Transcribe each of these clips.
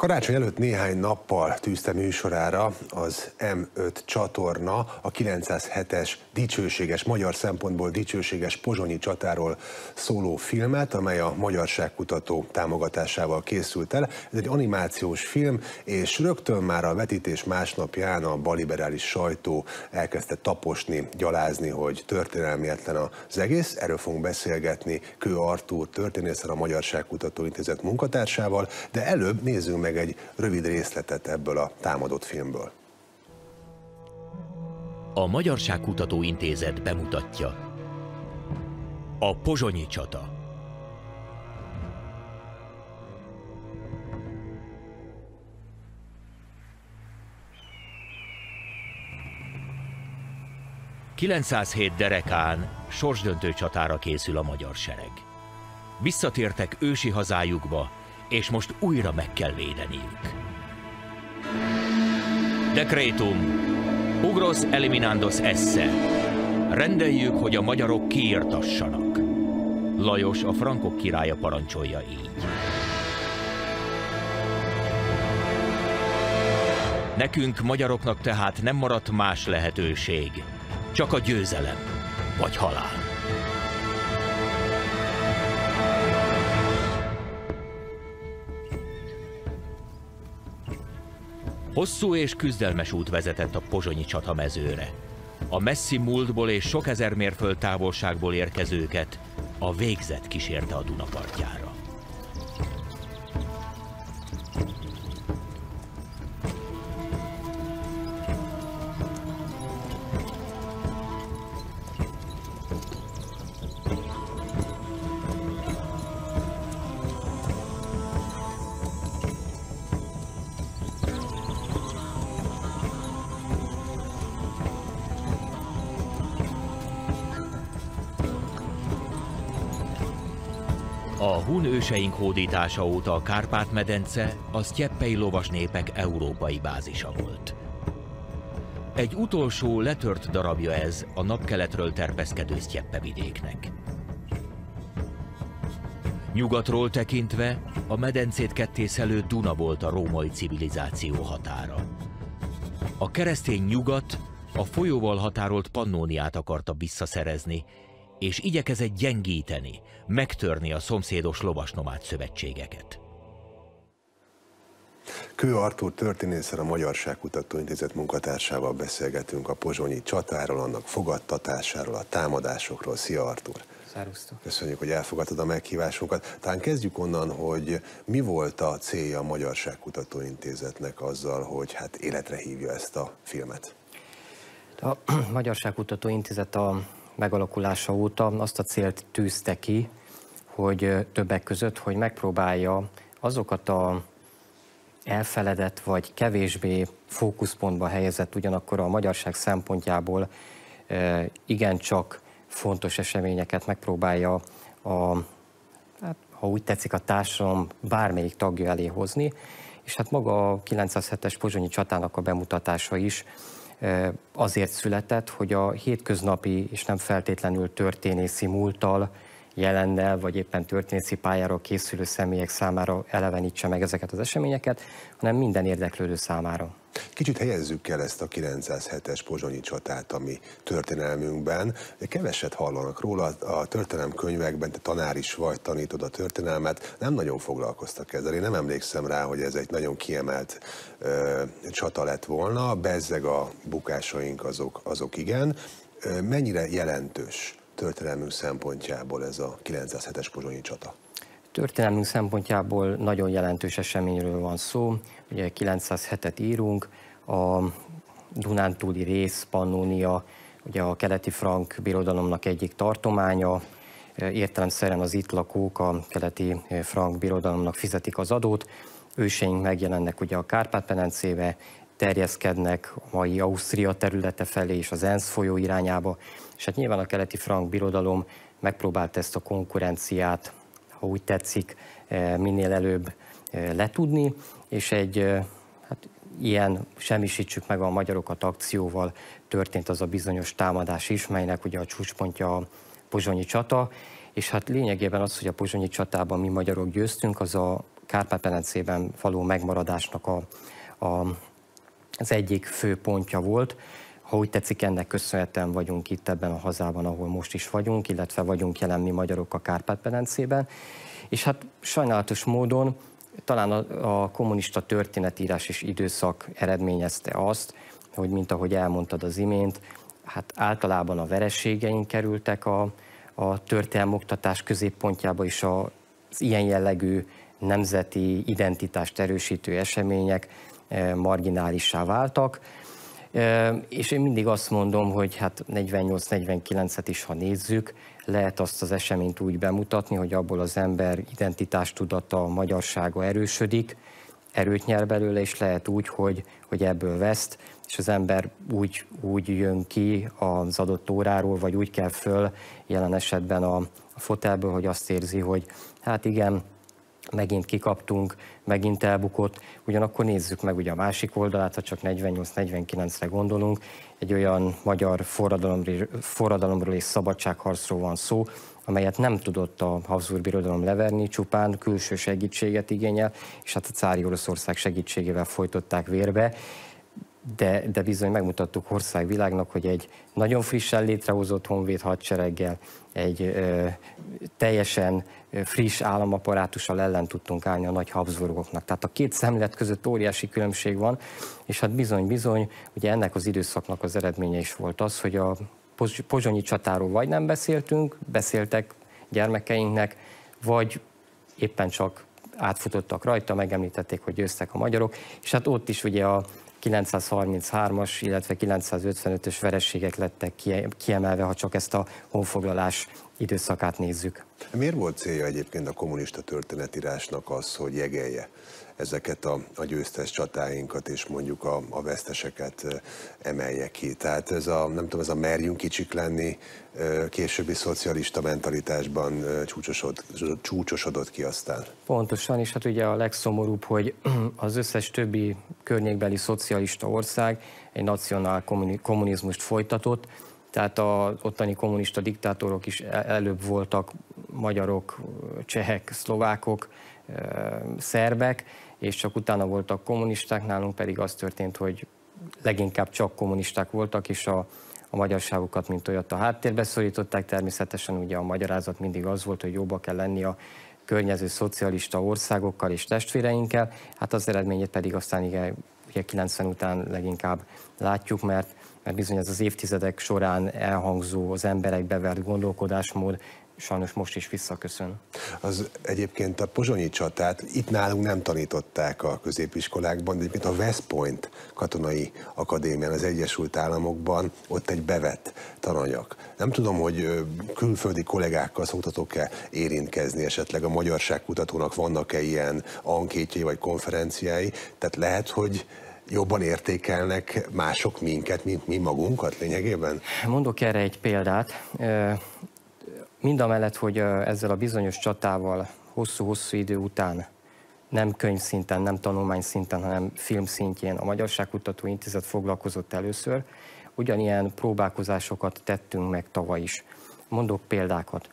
Karácsony előtt néhány nappal tűzte műsorára az M5 csatorna a 907-es dicsőséges, magyar szempontból dicsőséges pozsonyi csatáról szóló filmet, amely a Magyarságkutató támogatásával készült el. Ez egy animációs film, és rögtön már a vetítés másnapján a balliberális sajtó elkezdte taposni, gyalázni, hogy történelmietlen az egész. Erről fogunk beszélgetni Köő Artúr történésszel, a Magyarságkutató Intézet munkatársával, de előbb nézzünk meg egy rövid részletet ebből a támadott filmből. A Magyarságkutató Intézet bemutatja: a pozsonyi csata. ...907 derekán sorsdöntő csatára készül a magyar sereg. Visszatértek ősi hazájukba, és most újra meg kell védeniük. Dekrétum. Ugrosz eliminandos esse. Rendeljük, hogy a magyarok kiirtassanak. Lajos, a frankok királya parancsolja így. Nekünk, magyaroknak tehát nem maradt más lehetőség, csak a győzelem vagy halál. Hosszú és küzdelmes út vezetett a pozsonyi csata mezőre. A messzi múltból és sok ezer mérföld távolságból érkezőket a végzet kísérte a Duna partjára. A hun őseink hódítása óta a Kárpát-medence a sztyeppei lovas népek európai bázisa volt. Egy utolsó letört darabja ez a napkeletről terpeszkedő sztyeppevidéknek. Nyugatról tekintve a medencét kettészelő Duna volt a római civilizáció határa. A keresztény nyugat a folyóval határolt Pannóniát akarta visszaszerezni, és igyekezett gyengíteni, megtörni a szomszédos lovasnomád szövetségeket. Köő Artúr történésszel, a Magyarságkutató Intézet munkatársával beszélgetünk a pozsonyi csatáról, annak fogadtatásáról, a támadásokról. Szia, Artúr! Szerusztok! Köszönjük, hogy elfogadtad a meghívásunkat. Talán kezdjük onnan, hogy mi volt a célja a Magyarságkutató Intézetnek azzal, hogy hát életre hívja ezt a filmet? A Magyarságkutató Intézet a megalakulása óta azt a célt tűzte ki, hogy többek között, hogy megpróbálja azokat a elfeledett vagy kevésbé fókuszpontba helyezett, ugyanakkor a magyarság szempontjából igencsak fontos eseményeket megpróbálja ha úgy tetszik, a társadalom bármelyik tagja elé hozni, és hát maga a 907-es pozsonyi csatának a bemutatása is azért született, hogy a hétköznapi és nem feltétlenül történészi múlttal, jelennel, vagy éppen történészi pályáról készülő személyek számára elevenítse meg ezeket az eseményeket, hanem minden érdeklődő számára. Kicsit helyezzük el ezt a 907-es pozsonyi csatát a mi történelmünkben. Keveset hallanak róla a történelemkönyvekben, te tanár is vagy, tanítod a történelmet, nem nagyon foglalkoztak ezzel. Én nem emlékszem rá, hogy ez egy nagyon kiemelt csata lett volna, bezzeg a bukásaink azok igen. Mennyire jelentős történelmünk szempontjából ez a 907-es pozsonyi csata? Történelmünk szempontjából nagyon jelentős eseményről van szó. Ugye 907-et írunk, a Dunántúli rész, Pannónia, ugye a keleti frank birodalomnak egyik tartománya, értelemszerűen az itt lakók a keleti frank birodalomnak fizetik az adót, őseink megjelennek ugye a Kárpát-penencébe, terjeszkednek a mai Ausztria területe felé és az Enz folyó irányába, és hát nyilván a keleti frank birodalom megpróbált ezt a konkurenciát, ha úgy tetszik, minél előbb letudni, és egy hát ilyen semmisítsük meg a magyarokat akcióval történt az a bizonyos támadás is, melynek ugye a csúcspontja a pozsonyi csata, és hát lényegében az, hogy a pozsonyi csatában mi magyarok győztünk, az a Kárpát-medencében való megmaradásnak az egyik fő pontja volt. Ha úgy tetszik, ennek köszönhetően vagyunk itt ebben a hazában, ahol most is vagyunk, illetve vagyunk jelen mi magyarok a Kárpát-medencében. És hát sajnálatos módon talán a kommunista történetírási időszak eredményezte azt, hogy mint ahogy elmondtad az imént, hát általában a vereségeink kerültek a történelmoktatás középpontjába, és az ilyen jellegű nemzeti identitást erősítő események marginálissá váltak. És én mindig azt mondom, hogy hát 48-49-et is, ha nézzük, lehet azt az eseményt úgy bemutatni, hogy abból az ember identitástudata, magyarsága erősödik, erőt nyer belőle, és lehet úgy, hogy ebből veszt, és az ember úgy jön ki az adott óráról, vagy úgy kell föl jelen esetben a fotelből, hogy azt érzi, hogy hát igen, megint kikaptunk, megint elbukott. Ugyanakkor nézzük meg ugye a másik oldalát, ha csak 48-49-re gondolunk, egy olyan magyar forradalomról és szabadságharcról van szó, amelyet nem tudott a Habsburg Birodalom leverni, csupán külső segítséget igényel, és hát a cári Oroszország segítségével folytották vérbe, de bizony megmutattuk országvilágnak, hogy egy nagyon frissen létrehozott honvéd hadsereggel, egy teljesen friss államaparátussal ellen tudtunk állni a nagy Habsburgoknak. Tehát a két szemlélet között óriási különbség van, és hát bizony, ugye ennek az időszaknak az eredménye is volt az, hogy a pozsonyi csatáról vagy nem beszéltünk, beszéltek gyermekeinknek, vagy éppen csak átfutottak rajta, megemlítették, hogy győztek a magyarok, és hát ott is ugye a 933-as, illetve 955-ös vereségek lettek kiemelve, ha csak ezt a honfoglalás időszakát nézzük. Miért volt célja egyébként a kommunista történetírásnak az, hogy jegelje ezeket a győztes csatáinkat, és mondjuk a veszteseket emelje ki? Tehát ez a merjünk kicsik lenni későbbi szocialista mentalitásban csúcsosodott ki aztán. Pontosan, és hát ugye a legszomorúbb, hogy az összes többi környékbeli szocialista ország egy nacionál kommunizmust folytatott, tehát az ottani kommunista diktátorok is előbb voltak magyarok, csehek, szlovákok, szerbek, és csak utána voltak kommunisták, nálunk pedig az történt, hogy leginkább csak kommunisták voltak, és a magyarságukat, mint olyat a háttérbe szorították. Természetesen ugye a magyarázat mindig az volt, hogy jobba kell lenni a környező szocialista országokkal és testvéreinkkel, hát az eredményét pedig aztán igen, ugye 90 után leginkább látjuk, mert bizony ez az évtizedek során elhangzó, az emberek bevert gondolkodásmód sajnos most is visszaköszön. Az egyébként a pozsonyi csatát itt nálunk nem tanították a középiskolákban, de egyébként a West Point katonai akadémián az Egyesült Államokban ott egy bevett tananyag. Nem tudom, hogy külföldi kollégákkal szoktatok-e érintkezni esetleg, a Magyarságkutatónak vannak-e ilyen ankétjai vagy konferenciái, tehát lehet, hogy jobban értékelnek mások minket, mint mi magunkat lényegében? Mondok erre egy példát. Mindamellett, hogy ezzel a bizonyos csatával hosszú-hosszú idő után nem könyvszinten, nem tanulmányszinten, hanem filmszintjén a Magyarságkutató Intézet foglalkozott először, ugyanilyen próbálkozásokat tettünk meg tavaly is. Mondok példákat.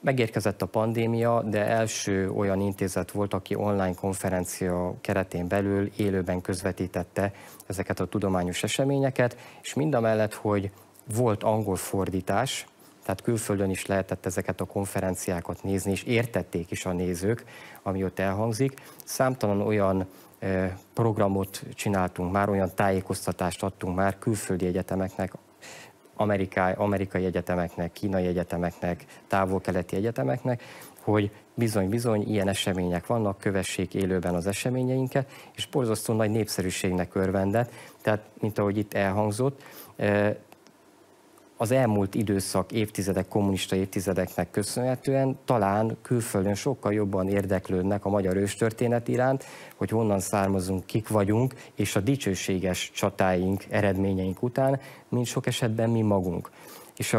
Megérkezett a pandémia, de első olyan intézet volt, aki online konferencia keretén belül élőben közvetítette ezeket a tudományos eseményeket, és mindamellett, hogy volt angol fordítás, tehát külföldön is lehetett ezeket a konferenciákat nézni, és értették is a nézők, ami ott elhangzik. Számtalan olyan programot csináltunk már, olyan tájékoztatást adtunk már külföldi egyetemeknek, amerikai egyetemeknek, kínai egyetemeknek, távol-keleti egyetemeknek, hogy bizony-bizony ilyen események vannak, kövessék élőben az eseményeinket, és borzasztó nagy népszerűségnek örvendett, tehát mint ahogy itt elhangzott, az elmúlt időszak, évtizedek, kommunista évtizedeknek köszönhetően talán külföldön sokkal jobban érdeklődnek a magyar őstörténet iránt, hogy honnan származunk, kik vagyunk, és a dicsőséges csatáink, eredményeink után, mint sok esetben mi magunk. És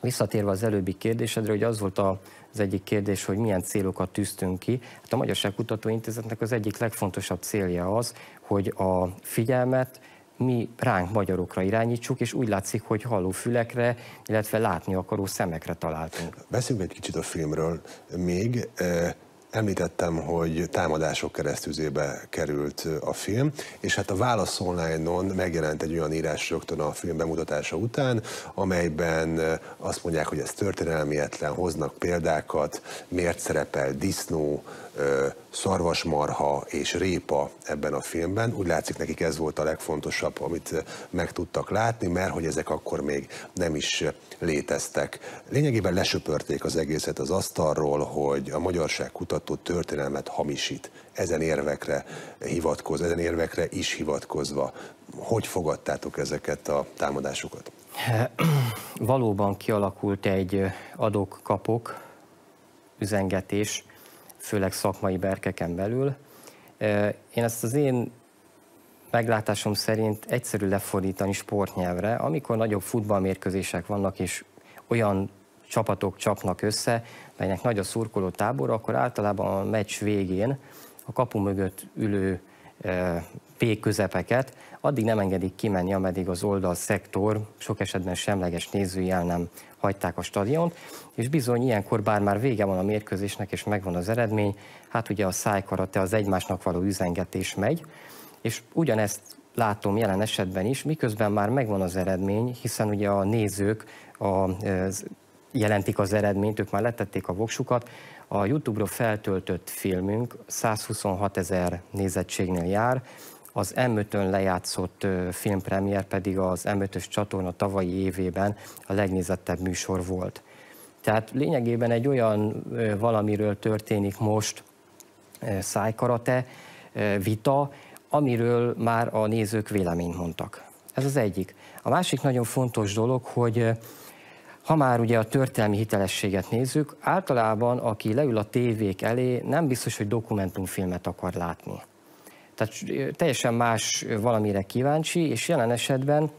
visszatérve az előbbi kérdésedre, hogy az volt az egyik kérdés, hogy milyen célokat tűztünk ki. Hát a Magyarságkutató Intézetnek az egyik legfontosabb célja az, hogy a figyelmet mi ránk magyarokra irányítsuk, és úgy látszik, hogy halló fülekre, illetve látni akaró szemekre találtunk. Beszéljünk egy kicsit a filmről még. Említettem, hogy támadások keresztüzébe került a film, és hát a Válasz Online-on megjelent egy olyan írás rögtön a film bemutatása után, amelyben azt mondják, hogy ez történelmietlen, hoznak példákat, miért szerepel disznó, szarvasmarha és répa ebben a filmben. Úgy látszik, nekik ez volt a legfontosabb, amit meg tudtak látni, mert hogy ezek akkor még nem is léteztek. Lényegében lesöpörték az egészet az asztalról, hogy a Magyarságkutató történelmet hamisít. Ezen érvekre hivatkozva, ezen érvekre is hivatkozva. Hogy fogadtátok ezeket a támadásokat? Valóban kialakult egy adok-kapok üzengetés, főleg szakmai berkeken belül. Én ezt az én meglátásom szerint egyszerű lefordítani sportnyelvre, amikor nagyobb futballmérkőzések vannak, és olyan csapatok csapnak össze, melynek nagy a szurkoló tábor, akkor általában a meccs végén a kapu mögött ülő pékközepeket addig nem engedik kimenni, ameddig az oldalszektor, sok esetben semleges nézőjel nem hagyták a stadiont, és bizony ilyenkor, bár már vége van a mérkőzésnek és megvan az eredmény, hát ugye a szájkarate, az egymásnak való üzengetés megy, és ugyanezt látom jelen esetben is, miközben már megvan az eredmény, hiszen ugye a nézők jelentik az eredményt, ők már letették a voksukat. A YouTube-ra feltöltött filmünk 126 000 nézettségnél jár, az M5-ön lejátszott filmpremiér pedig az M5-ös csatorna tavalyi évében a legnézettebb műsor volt. Tehát lényegében egy olyan valamiről történik most szájkarate, vita, amiről már a nézők véleményt mondtak. Ez az egyik. A másik nagyon fontos dolog, hogy ha már ugye a történelmi hitelességet nézzük, általában aki leül a tévék elé, nem biztos, hogy dokumentumfilmet akar látni. Tehát teljesen más valamire kíváncsi, és jelen esetben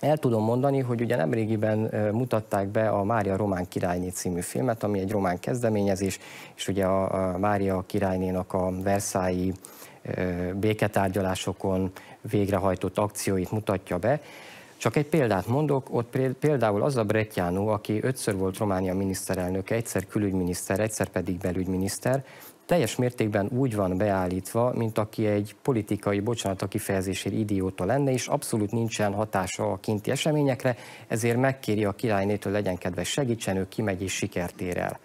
el tudom mondani, hogy ugye nemrégiben mutatták be a Mária Román Királyné című filmet, ami egy román kezdeményezés, és ugye a Mária Királynénak a versailles-i béketárgyalásokon végrehajtott akcióit mutatja be. Csak egy példát mondok, ott például az a Bretianu, aki 5-ször volt Románia miniszterelnöke, egyszer külügyminiszter, egyszer pedig belügyminiszter, teljes mértékben úgy van beállítva, mint aki egy politikai, bocsánat a kifejezésért, idióta lenne, és abszolút nincsen hatása a kinti eseményekre, ezért megkéri a királynétől, legyen kedves segítsen, ő kimegy és sikert ér el.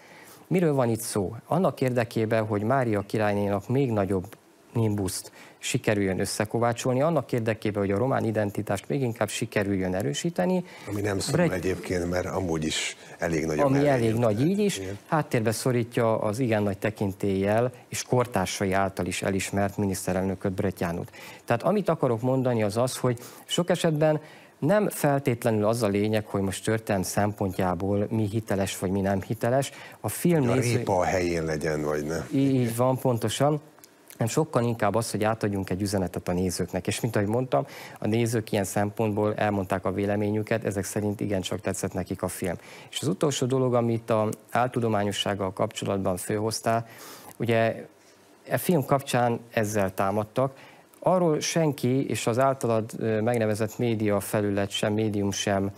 Miről van itt szó? Annak érdekében, hogy Mária királynénak még nagyobb nimbuszt sikerüljön összekovácsolni, annak érdekében, hogy a román identitást még inkább sikerüljön erősíteni. Ami nem szól egyébként, mert amúgy is elég nagy. Ami elég nagy így is, háttérbe szorítja az igen nagy tekintéllyel és kortársai által is elismert miniszterelnököt, Bretianut. Tehát amit akarok mondani az az, hogy sok esetben nem feltétlenül az a lényeg, hogy most történet szempontjából mi hiteles vagy mi nem hiteles. A filmnéző... A répa a helyén legyen, vagy nem. Így van, pontosan. Nem, sokkal inkább az, hogy átadjunk egy üzenetet a nézőknek. És mint ahogy mondtam, a nézők ilyen szempontból elmondták a véleményüket, ezek szerint igencsak tetszett nekik a film. És az utolsó dolog, amit az áltudományossággal kapcsolatban főhoztál, ugye a film kapcsán ezzel támadtak, arról senki, és az általad megnevezett média felület sem, médium sem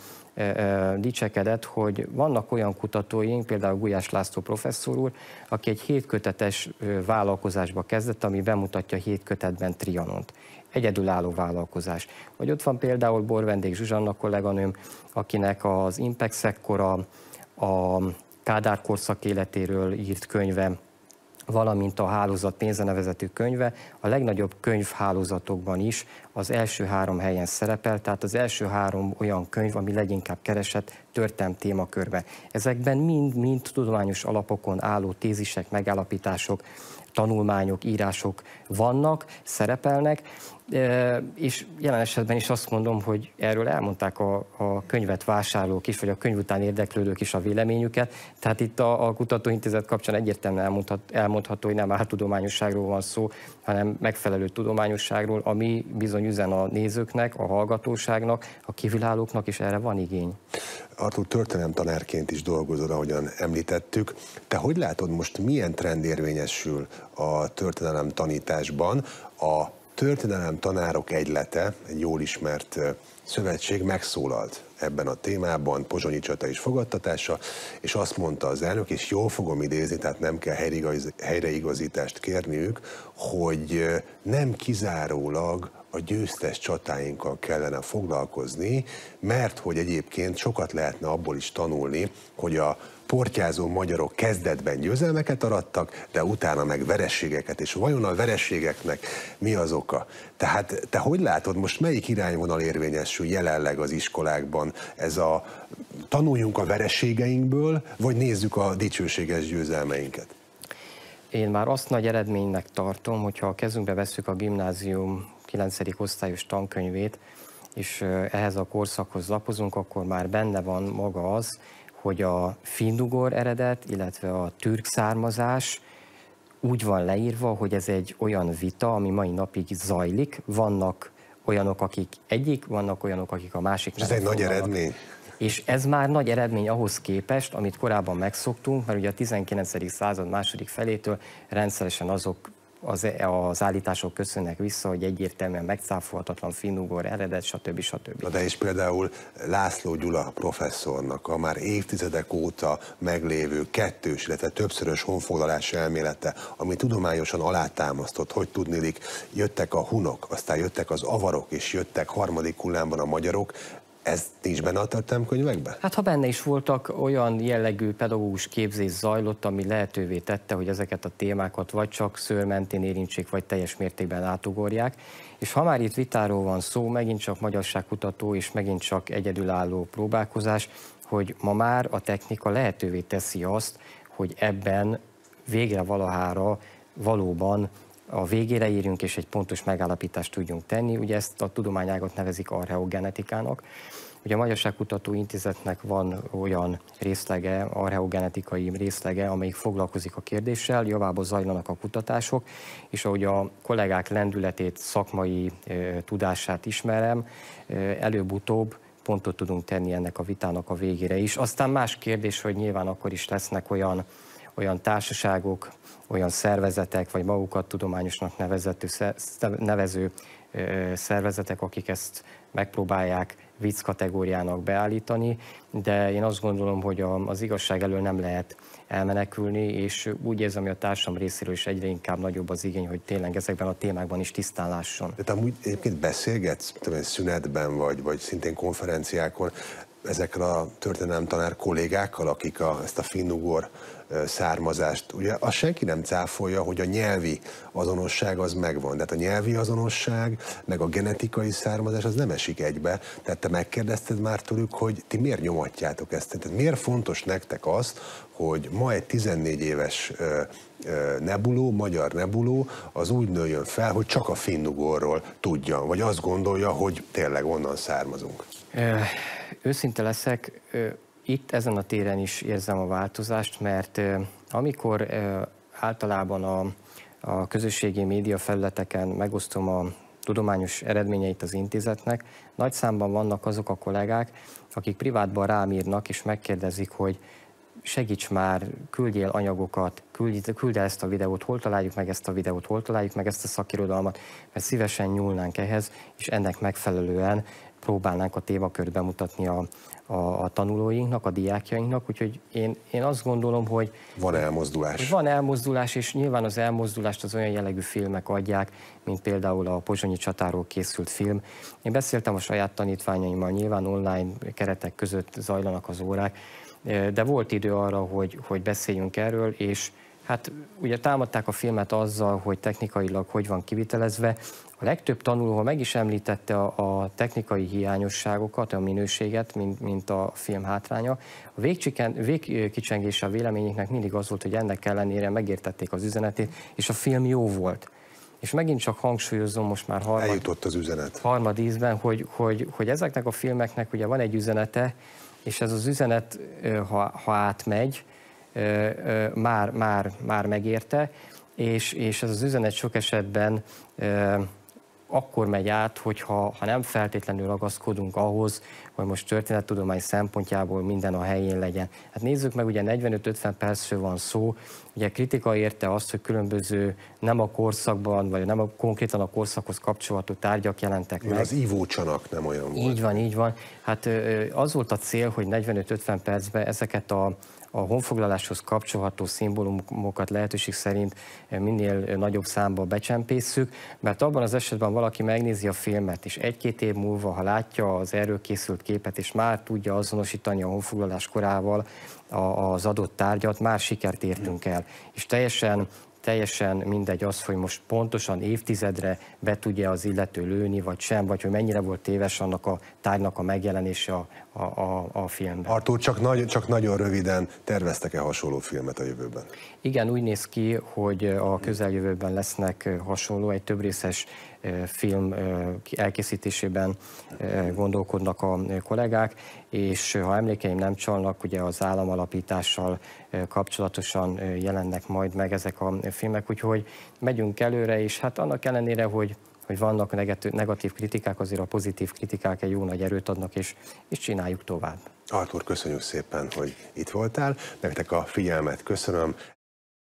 dicsekedett, hogy vannak olyan kutatóink, például Gulyás László professzor úr, aki egy 7 kötetes vállalkozásba kezdett, ami bemutatja 7 kötetben Trianont. Egyedülálló vállalkozás. Vagy ott van például Borvendég Zsuzsanna kolléganőm, akinek az Impex-ekkora, a Kádár korszak életéről írt könyve, valamint a Hálózat pénze nevezetű könyve a legnagyobb könyvhálózatokban is az első 3 helyen szerepel, tehát az első 3 olyan könyv, ami leginkább keresett történelmi témakörbe. Ezekben mind tudományos alapokon álló tézisek, megállapítások, tanulmányok, írások vannak, szerepelnek, és jelen esetben is azt mondom, hogy erről elmondták a könyvet vásárlók is, vagy a könyv után érdeklődők is a véleményüket, tehát itt a kutatóintézet kapcsán egyértelműen elmondható, hogy nem áltudományosságról van szó, hanem megfelelő tudományosságról, ami bizony üzen a nézőknek, a hallgatóságnak, a kívülállóknak, és erre van igény. Artúr, történelem tanárként is dolgozol, ahogyan említettük. Te hogy látod most, milyen trend érvényesül a történelem tanításban? A Történelem Tanárok Egylete, egy jól ismert szövetség megszólalt ebben a témában, Pozsonyi csata és fogadtatása, és azt mondta az elnök, és jól fogom idézni, tehát nem kell helyreigazítást kérniük, hogy nem kizárólag a győztes csatáinkkal kellene foglalkozni, mert hogy egyébként sokat lehetne abból is tanulni, hogy a portyázó magyarok kezdetben győzelmeket arattak, de utána meg vereségeket, és vajon a vereségeknek mi az oka? Tehát te hogy látod, most melyik irányvonal érvényesül jelenleg az iskolákban? Ez a tanuljunk a vereségeinkből, vagy nézzük a dicsőséges győzelmeinket? Én már azt nagy eredménynek tartom, hogyha a kezünkbe vesszük a gimnázium 9. osztályos tankönyvét, és ehhez a korszakhoz lapozunk, akkor már benne van maga az, hogy a finnugor eredet, illetve a türk származás úgy van leírva, hogy ez egy olyan vita, ami mai napig zajlik. Vannak olyanok, akik egyik, vannak olyanok, akik a másik. Ez egy nagy eredmény. És ez már nagy eredmény ahhoz képest, amit korábban megszoktunk, mert ugye a 19. század második felétől rendszeresen azok az állítások köszönnek vissza, hogy egyértelműen megcáfolhatatlan finnugor eredet, stb. Stb. De és például László Gyula professzornak a már évtizedek óta meglévő kettős, illetve többszörös honfoglalás elmélete, ami tudományosan alátámasztott, hogy tudnilik, jöttek a hunok, aztán jöttek az avarok, és jöttek harmadik hullámban a magyarok. Ez nincs benne a történelemkönyvekben? Hát ha benne is voltak, olyan jellegű pedagógus képzés zajlott, ami lehetővé tette, hogy ezeket a témákat vagy csak szőrmentén érintsék, vagy teljes mértékben átugorják. És ha már itt vitáról van szó, megint csak magyarságkutató és megint csak egyedülálló próbálkozás, hogy ma már a technika lehetővé teszi azt, hogy ebben végre valahára valóban a végére érjünk, és egy pontos megállapítást tudjunk tenni. Ugye ezt a tudományágat nevezik archeogenetikának. Ugye a Magyarságkutató Intézetnek van olyan részlege, archeogenetikai részlege, amelyik foglalkozik a kérdéssel, javából zajlanak a kutatások, és ahogy a kollégák lendületét, szakmai tudását ismerem, előbb-utóbb pontot tudunk tenni ennek a vitának a végére is. Aztán más kérdés, hogy nyilván akkor is lesznek olyan társaságok, olyan szervezetek, vagy magukat tudományosnak nevező szervezetek, akik ezt megpróbálják vicc kategóriának beállítani, de én azt gondolom, hogy az igazság elől nem lehet elmenekülni, és úgy érzem, hogy a társam részéről is egyre inkább nagyobb az igény, hogy tényleg ezekben a témákban is tisztán lásson. De te amúgy egyébként beszélgetsz, szünetben vagy szintén konferenciákon, ezekkel a történelemtanár kollégákkal, akik ezt a finnugor származást, ugye azt senki nem cáfolja, hogy a nyelvi azonosság az megvan, tehát a nyelvi azonosság, meg a genetikai származás az nem esik egybe, tehát te megkérdezted már tőlük, hogy ti miért nyomatjátok ezt, tehát miért fontos nektek az, hogy ma egy 14 éves nebuló, magyar nebuló, az úgy nőjön fel, hogy csak a finnugorról tudja, vagy azt gondolja, hogy tényleg onnan származunk. Őszinte leszek, itt ezen a téren is érzem a változást, mert amikor általában a közösségi média felületeken megosztom a tudományos eredményeit az intézetnek, nagy számban vannak azok a kollégák, akik privátban rám írnak és megkérdezik, hogy segíts már, küldjél anyagokat, küld el ezt a videót, hol találjuk meg ezt a videót, hol találjuk meg ezt a szakirodalmat, mert szívesen nyúlnánk ehhez, és ennek megfelelően próbálnánk a témakört bemutatni a tanulóinknak, a diákjainknak, úgyhogy én azt gondolom, hogy van elmozdulás. Van elmozdulás, és nyilván az elmozdulást az olyan jellegű filmek adják, mint például a Pozsonyi csatáról készült film. Én beszéltem a saját tanítványaimmal, nyilván online keretek között zajlanak az órák, de volt idő arra, hogy beszéljünk erről, és hát ugye támadták a filmet azzal, hogy technikailag hogy van kivitelezve. A legtöbb tanuló, ha meg is említette a technikai hiányosságokat, a minőséget, mint a film hátránya, a végkicsengése a véleményeknek mindig az volt, hogy ennek ellenére megértették az üzenetét, és a film jó volt. És megint csak hangsúlyozom most már harmad ízben, hogy ezeknek a filmeknek ugye van egy üzenete, és ez az üzenet, ha átmegy, már megérte, és ez az üzenet sok esetben akkor megy át, hogyha nem feltétlenül ragaszkodunk ahhoz, hogy most történettudomány szempontjából minden a helyén legyen. Hát nézzük meg, ugye 45-50 percről van szó, ugye kritika érte azt, hogy különböző nem a korszakban, vagy nem konkrétan a korszakhoz kapcsolatú tárgyak jelentek meg. Az ívócsanak nem olyan volt. Így van, így van. Hát az volt a cél, hogy 45-50 percben ezeket a honfoglaláshoz kapcsolható szimbólumokat lehetőség szerint minél nagyobb számba becsempészük, mert abban az esetben valaki megnézi a filmet, és egy-két év múlva, ha látja az erről készült képet, és már tudja azonosítani a honfoglalás korával az adott tárgyat, már sikert értünk el. És teljesen mindegy az, hogy most pontosan évtizedre be tudja az illető lőni, vagy sem, vagy hogy mennyire volt téves annak a tárgynak a megjelenése a filmben. Artúr, csak nagyon röviden, terveztek-e hasonló filmet a jövőben? Igen, úgy néz ki, hogy a közeljövőben lesznek hasonló, egy többrészes film elkészítésében gondolkodnak a kollégák, és ha emlékeim nem csalnak, ugye az államalapítással kapcsolatosan jelennek majd meg ezek a filmek, úgyhogy megyünk előre, és hát annak ellenére, hogy vannak negatív kritikák, azért a pozitív kritikák egy jó nagy erőt adnak, és csináljuk tovább. Artúr, köszönjük szépen, hogy itt voltál, nektek a figyelmet köszönöm.